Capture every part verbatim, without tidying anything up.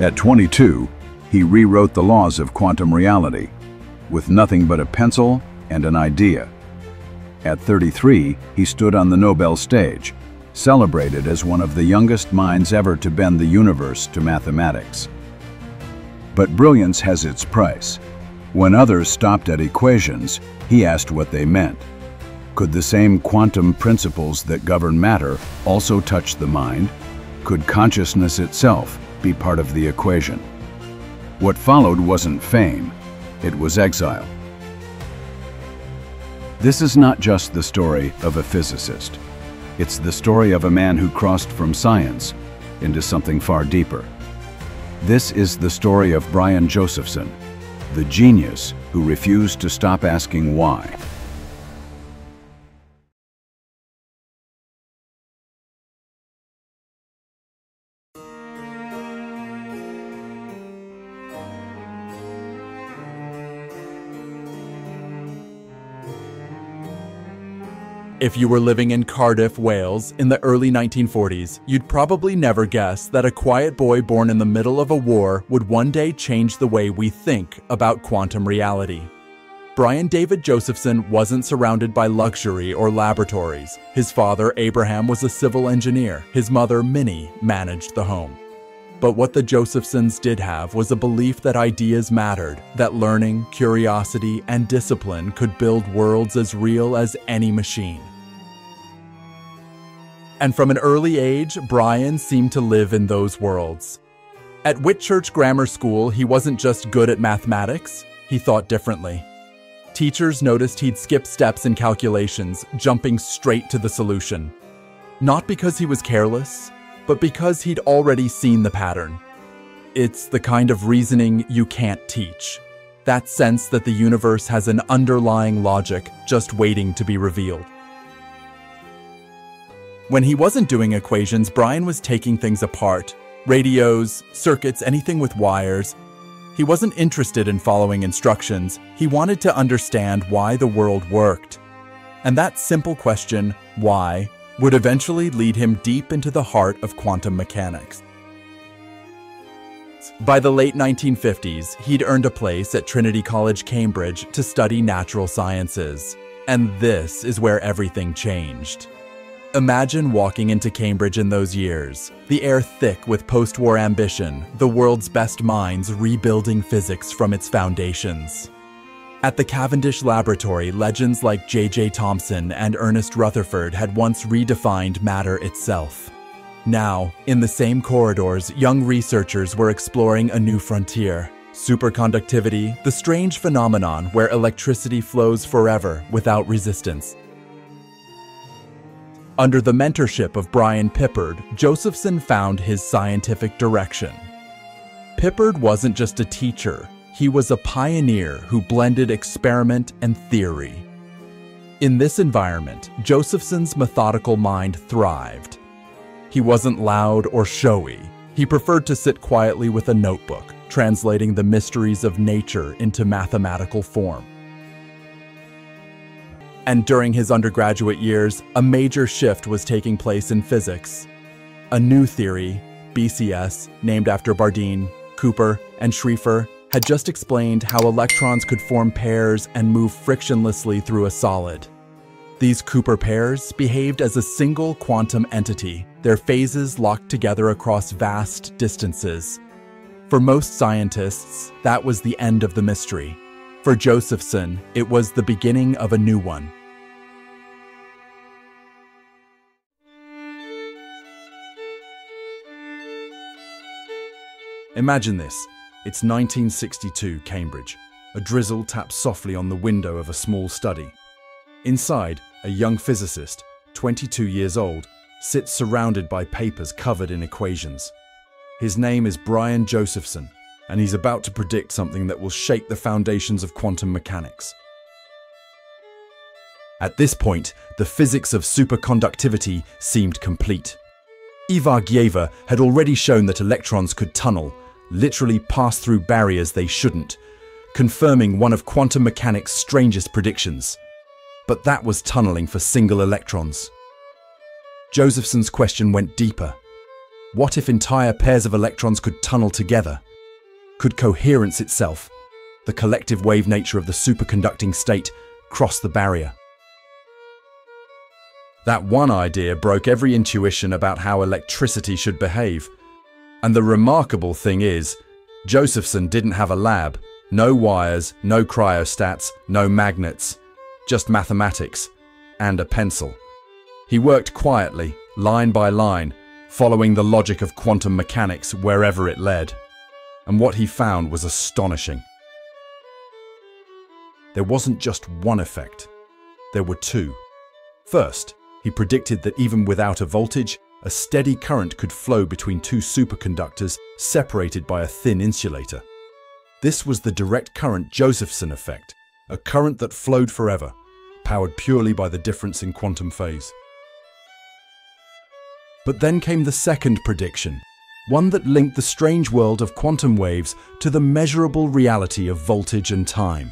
At twenty-two, he rewrote the laws of quantum reality with nothing but a pencil and an idea. At thirty-three, he stood on the Nobel stage, celebrated as one of the youngest minds ever to bend the universe to mathematics. But brilliance has its price. When others stopped at equations, he asked what they meant. Could the same quantum principles that govern matter also touch the mind? Could consciousness itself be part of the equation? What followed wasn't fame, it was exile. This is not just the story of a physicist. It's the story of a man who crossed from science into something far deeper. This is the story of Brian Josephson, the genius who refused to stop asking why. If you were living in Cardiff, Wales in the early nineteen forties, you'd probably never guess that a quiet boy born in the middle of a war would one day change the way we think about quantum reality. Brian David Josephson wasn't surrounded by luxury or laboratories. His father, Abraham, was a civil engineer. His mother, Minnie, managed the home. But what the Josephsons did have was a belief that ideas mattered, that learning, curiosity, and discipline could build worlds as real as any machine. And from an early age, Brian seemed to live in those worlds. At Whitchurch Grammar School, he wasn't just good at mathematics, he thought differently. Teachers noticed he'd skip steps in calculations, jumping straight to the solution. Not because he was careless, but because he'd already seen the pattern. It's the kind of reasoning you can't teach. That sense that the universe has an underlying logic just waiting to be revealed. When he wasn't doing equations, Brian was taking things apart. Radios, circuits, anything with wires. He wasn't interested in following instructions. He wanted to understand why the world worked. And that simple question, why, would eventually lead him deep into the heart of quantum mechanics. By the late nineteen fifties, he'd earned a place at Trinity College, Cambridge to study natural sciences. And this is where everything changed. Imagine walking into Cambridge in those years, the air thick with post-war ambition, the world's best minds rebuilding physics from its foundations. At the Cavendish Laboratory, legends like J J Thomson and Ernest Rutherford had once redefined matter itself. Now, in the same corridors, young researchers were exploring a new frontier. Superconductivity, the strange phenomenon where electricity flows forever without resistance. Under the mentorship of Brian Pippard, Josephson found his scientific direction. Pippard wasn't just a teacher. He was a pioneer who blended experiment and theory. In this environment, Josephson's methodical mind thrived. He wasn't loud or showy. He preferred to sit quietly with a notebook, translating the mysteries of nature into mathematical form. And during his undergraduate years, a major shift was taking place in physics. A new theory, B C S, named after Bardeen, Cooper, and Schrieffer, had just explained how electrons could form pairs and move frictionlessly through a solid. These Cooper pairs behaved as a single quantum entity, their phases locked together across vast distances. For most scientists, that was the end of the mystery. For Josephson, it was the beginning of a new one. Imagine this. It's nineteen sixty-two, Cambridge. A drizzle taps softly on the window of a small study. Inside, a young physicist, twenty-two years old, sits surrounded by papers covered in equations. His name is Brian Josephson, and he's about to predict something that will shake the foundations of quantum mechanics. At this point, the physics of superconductivity seemed complete. Ivar Giaever had already shown that electrons could tunnel, literally pass through barriers they shouldn't, confirming one of quantum mechanics' strangest predictions. But that was tunneling for single electrons. Josephson's question went deeper. What if entire pairs of electrons could tunnel together? Could coherence itself, the collective wave nature of the superconducting state, cross the barrier? That one idea broke every intuition about how electricity should behave. And the remarkable thing is, Josephson didn't have a lab, no wires, no cryostats, no magnets, just mathematics and a pencil. He worked quietly, line by line, following the logic of quantum mechanics wherever it led. And what he found was astonishing. There wasn't just one effect, there were two. First, he predicted that even without a voltage, a steady current could flow between two superconductors separated by a thin insulator. This was the direct current Josephson effect, a current that flowed forever, powered purely by the difference in quantum phase. But then came the second prediction, one that linked the strange world of quantum waves to the measurable reality of voltage and time.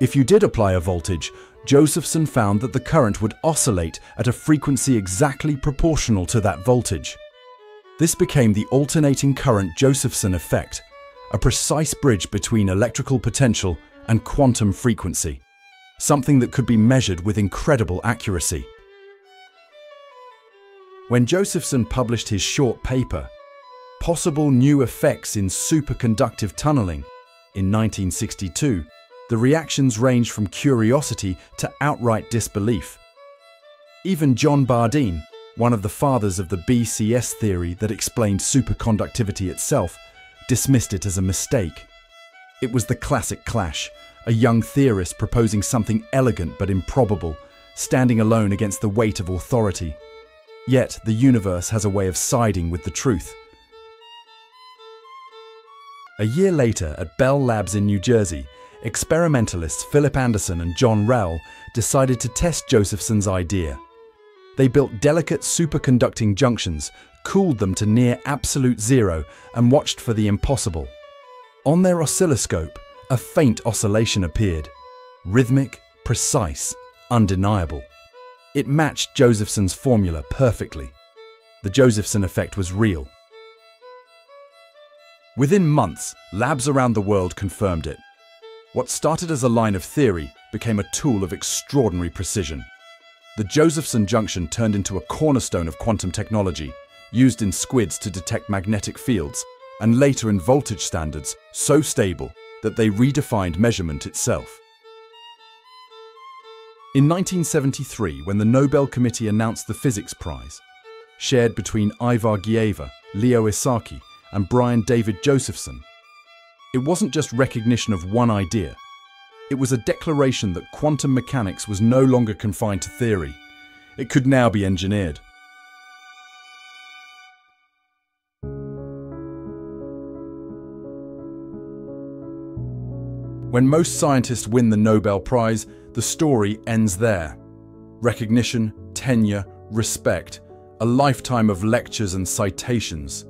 If you did apply a voltage, Josephson found that the current would oscillate at a frequency exactly proportional to that voltage. This became the alternating current Josephson effect, a precise bridge between electrical potential and quantum frequency, something that could be measured with incredible accuracy. When Josephson published his short paper, Possible New Effects in Superconductive Tunneling, in nineteen sixty-two, the reactions ranged from curiosity to outright disbelief. Even John Bardeen, one of the fathers of the B C S theory that explained superconductivity itself, dismissed it as a mistake. It was the classic clash, a young theorist proposing something elegant but improbable, standing alone against the weight of authority. Yet the universe has a way of siding with the truth. A year later, at Bell Labs in New Jersey, experimentalists Philip Anderson and John Rowell decided to test Josephson's idea. They built delicate superconducting junctions, cooled them to near absolute zero, and watched for the impossible. On their oscilloscope, a faint oscillation appeared. Rhythmic, precise, undeniable. It matched Josephson's formula perfectly. The Josephson effect was real. Within months, labs around the world confirmed it. What started as a line of theory became a tool of extraordinary precision. The Josephson junction turned into a cornerstone of quantum technology, used in squids to detect magnetic fields, and later in voltage standards so stable that they redefined measurement itself. In nineteen seventy-three, when the Nobel Committee announced the Physics Prize, shared between Ivar Giaever, Leo Esaki, and Brian David Josephson, it wasn't just recognition of one idea. It was a declaration that quantum mechanics was no longer confined to theory. It could now be engineered. When most scientists win the Nobel Prize, the story ends there. Recognition, tenure, respect, a lifetime of lectures and citations.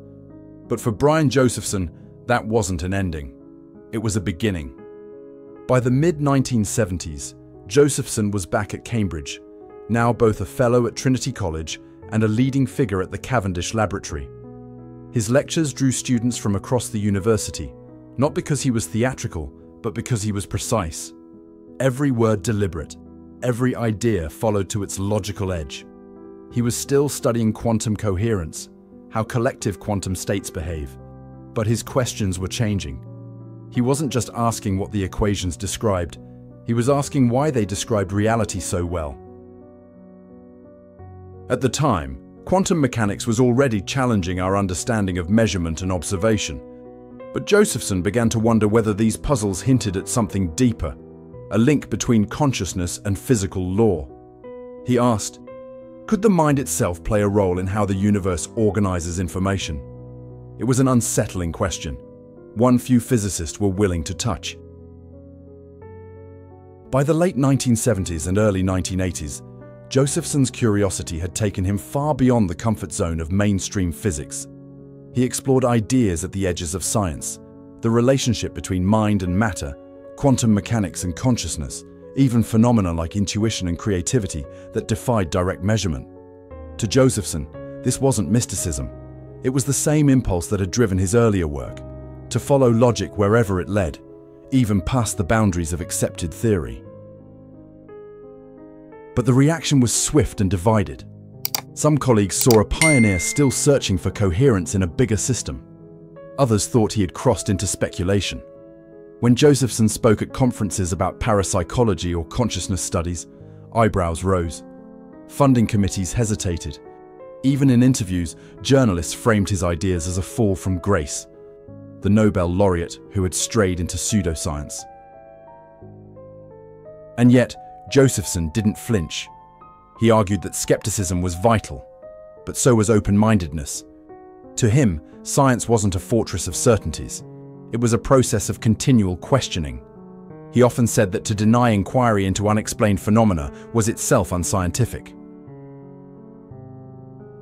But for Brian Josephson, that wasn't an ending. It was a beginning. By the mid nineteen seventies, Josephson was back at Cambridge, now both a fellow at Trinity College and a leading figure at the Cavendish Laboratory. His lectures drew students from across the university, not because he was theatrical, but because he was precise. Every word deliberate, every idea followed to its logical edge. He was still studying quantum coherence, how collective quantum states behave. But his questions were changing. He wasn't just asking what the equations described, he was asking why they described reality so well. At the time, quantum mechanics was already challenging our understanding of measurement and observation. But Josephson began to wonder whether these puzzles hinted at something deeper, a link between consciousness and physical law. He asked, could the mind itself play a role in how the universe organizes information? It was an unsettling question, one few physicists were willing to touch. By the late nineteen seventies and early nineteen eighties, Josephson's curiosity had taken him far beyond the comfort zone of mainstream physics. He explored ideas at the edges of science, the relationship between mind and matter, quantum mechanics and consciousness, even phenomena like intuition and creativity that defied direct measurement. To Josephson, this wasn't mysticism. It was the same impulse that had driven his earlier work, to follow logic wherever it led, even past the boundaries of accepted theory. But the reaction was swift and divided. Some colleagues saw a pioneer still searching for coherence in a bigger system. Others thought he had crossed into speculation. When Josephson spoke at conferences about parapsychology or consciousness studies, eyebrows rose. Funding committees hesitated. Even in interviews, journalists framed his ideas as a fall from grace. The Nobel laureate who had strayed into pseudoscience. And yet, Josephson didn't flinch. He argued that skepticism was vital, but so was open-mindedness. To him, science wasn't a fortress of certainties. It was a process of continual questioning. He often said that to deny inquiry into unexplained phenomena was itself unscientific.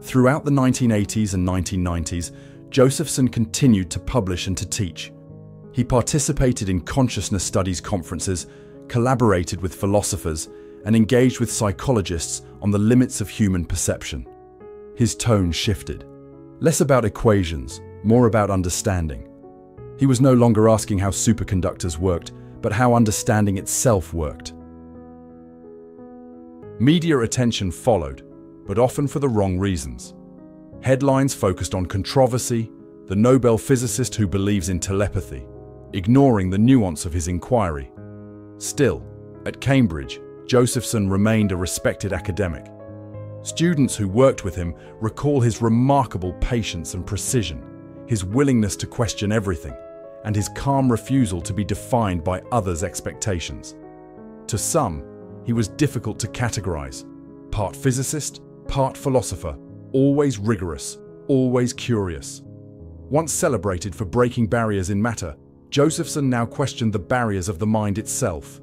Throughout the nineteen eighties and nineteen nineties, Josephson continued to publish and to teach. He participated in consciousness studies conferences, collaborated with philosophers, and engaged with psychologists on the limits of human perception. His tone shifted. Less about equations, more about understanding. He was no longer asking how superconductors worked, but how understanding itself worked. Media attention followed, but often for the wrong reasons. Headlines focused on controversy, the Nobel physicist who believes in telepathy, ignoring the nuance of his inquiry. Still, at Cambridge, Josephson remained a respected academic. Students who worked with him recall his remarkable patience and precision, his willingness to question everything, and his calm refusal to be defined by others' expectations. To some, he was difficult to categorize, part physicist, part philosopher, always rigorous, always curious. Once celebrated for breaking barriers in matter, Josephson now questioned the barriers of the mind itself.